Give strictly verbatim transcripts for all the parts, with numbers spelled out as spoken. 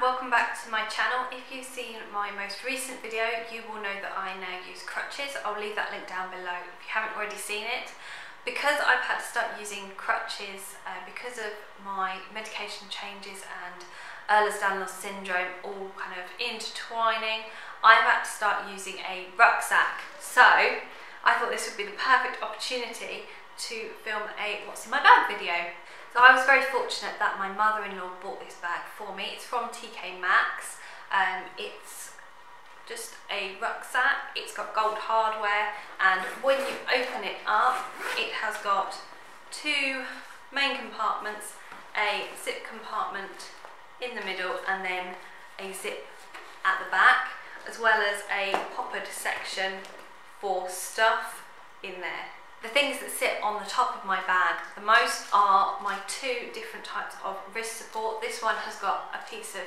welcome back to my channel. If you've seen my most recent video, you will know that I now use crutches. I'll leave that link down below if you haven't already seen it. Because I've had to start using crutches uh, because of my medication changes and Ehlers-Danlos syndrome all kind of intertwining, I've had to start using a rucksack. So I thought this would be the perfect opportunity to film a what's in my bag video. So I was very fortunate that my mother-in-law bought this bag for me. It's from T K Maxx. Um, it's just a rucksack. It's got gold hardware, and when you open it up, it has got two main compartments, a zip compartment in the middle and then a zip at the back, as well as a poppered section for stuff in there. The things that sit on the top of my bag the most are my two different types of wrist support. This one has got a piece of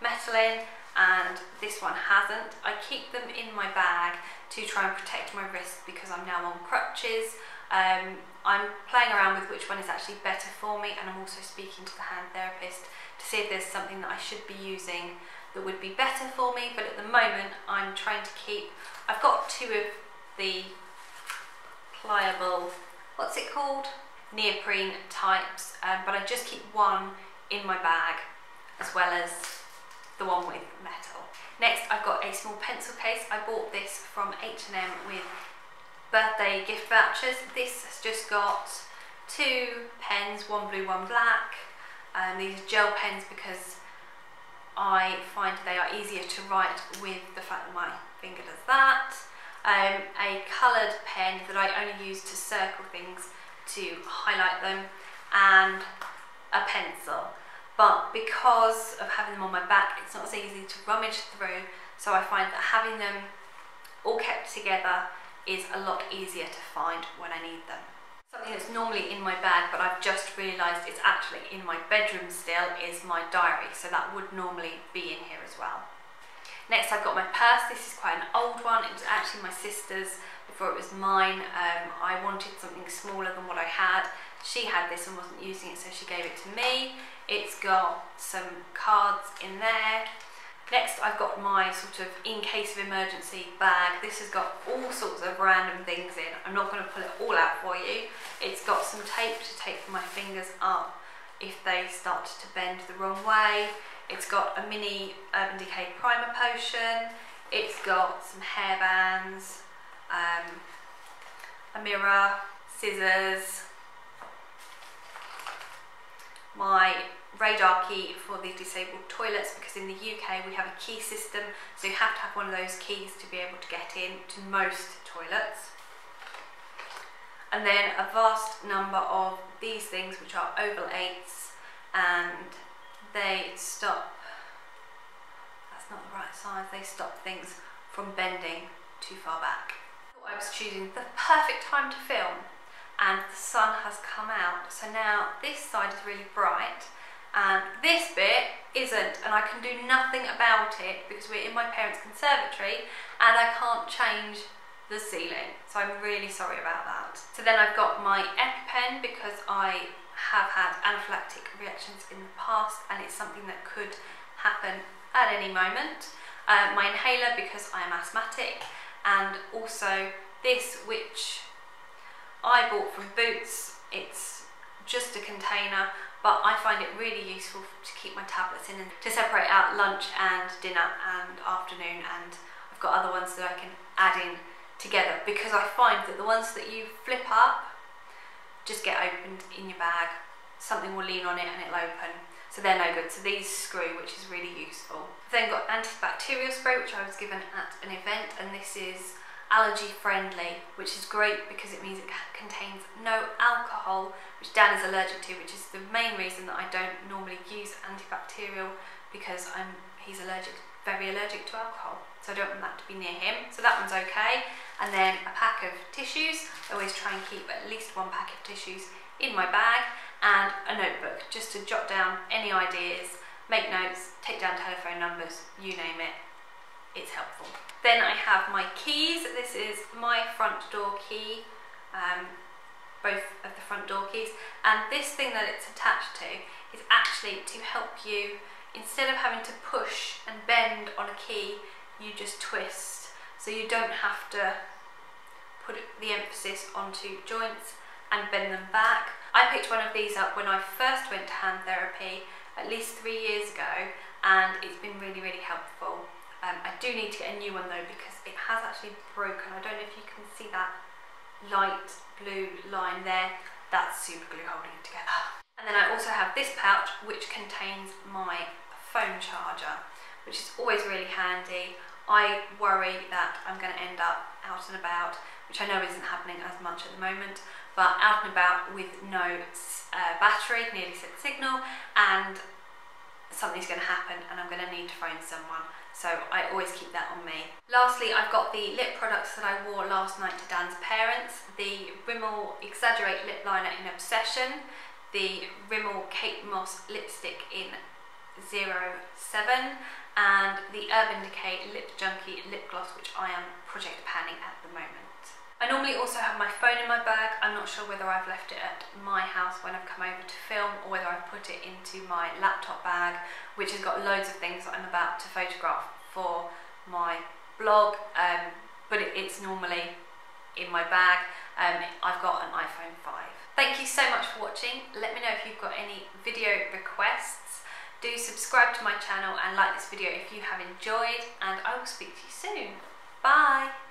metal in and this one hasn't. I keep them in my bag to try and protect my wrist because I'm now on crutches. Um, I'm playing around with which one is actually better for me, and I'm also speaking to the hand therapist to see if there's something that I should be using that would be better for me, but at the moment I'm trying to keep, I've got two of the pliable, what's it called? neoprene types, um, but I just keep one in my bag as well as the one with metal. Next, I've got a small pencil case. I bought this from H and M with birthday gift vouchers. This has just got two pens, one blue, one black. Um, these are gel pens because I find they are easier to write with the fact that my finger does that. Um, a coloured pen that I only use to circle things to highlight them, and a pencil. But because of having them on my back, it's not as easy to rummage through, so I find that having them all kept together is a lot easier to find when I need them. Something that's normally in my bag, but I've just realised it's actually in my bedroom still, is my diary, so that would normally be in here as well. Next, I've got my purse. This is quite an old one. It was actually my sister's before it was mine. Um, I wanted something smaller than what I had. She had this and wasn't using it, so she gave it to me. It's got some cards in there. Next, I've got my sort of in case of emergency bag. This has got all sorts of random things in. I'm not going to pull it all out for you. It's got some tape to tape my fingers up if they start to bend the wrong way. It's got a mini Urban Decay Primer Potion. It's got some hair bands, um, a mirror, scissors, my radar key for the disabled toilets, because in the U K we have a key system, so you have to have one of those keys to be able to get in to most toilets. And then a vast number of these things, which are oval eights, and they stop, that's not the right size, they stop things from bending too far back. I was choosing the perfect time to film, and the sun has come out, so now this side is really bright and this bit isn't, and I can do nothing about it because we're in my parents' conservatory and I can't change the ceiling, so I'm really sorry about that. So then I've got my EpiPen because I have had anaphylactic reactions in the past and it's something that could happen at any moment. Uh, my inhaler because I am asthmatic, and also this, which I bought from Boots. It's just a container, but I find it really useful to keep my tablets in and to separate out lunch and dinner and afternoon, and I've got other ones that I can add in together because I find that the ones that you flip up just get opened in your bag. Something will lean on it and it'll open, so they're no good. So these screw, which is really useful. I've then got antibacterial spray, which I was given at an event, and this is allergy friendly, which is great because it means it contains no alcohol, which Dan is allergic to, which is the main reason that I don't normally use antibacterial, because I'm he's allergic, very allergic to alcohol, so I don't want that to be near him. So that one's okay. And then a pack of tissues. I always try and keep at least one pack of tissues in my bag, and a notebook just to jot down any ideas, make notes, take down telephone numbers, you name it. It's helpful. Then I have my keys. This is my front door key, um, both of the front door keys, and this thing that it's attached to is actually to help you instead of having to push and bend on a key, you just twist. So you don't have to put the emphasis onto joints and bend them back. I picked one of these up when I first went to hand therapy at least three years ago, and it's been really, really helpful. Um, I do need to get a new one though, because it has actually broken. I don't know if you can see that light blue line there. That's super glue holding it together. And then I also have this pouch, which contains my phone charger, which is always really handy. I worry that I'm going to end up out and about, which I know isn't happening as much at the moment, but out and about with no uh, battery, nearly said signal, and something's going to happen and I'm going to need to phone someone. So I always keep that on me. Lastly, I've got the lip products that I wore last night to Dan's parents. The Rimmel Exaggerate Lip Liner in Obsession, the Rimmel Kate Moss Lipstick in zero seven, and the Urban Decay Lip Junkie Lip Gloss, which I am project panning at the moment. I normally also have my phone in my bag. I'm not sure whether I've left it at my house when I've come over to film, or whether I've put it into my laptop bag, which has got loads of things that I'm about to photograph for my blog, um, but it, it's normally in my bag. Um, I've got an iPhone five. Thank you so much for watching. Let me know if you've got any video requests. Do subscribe to my channel and like this video if you have enjoyed, and I will speak to you soon. Bye!